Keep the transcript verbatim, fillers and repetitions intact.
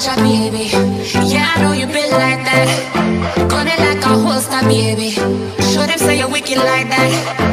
shot, baby. Yeah, I know you been like that. Gun it like a holster, baby. Show them say you're wicked like that.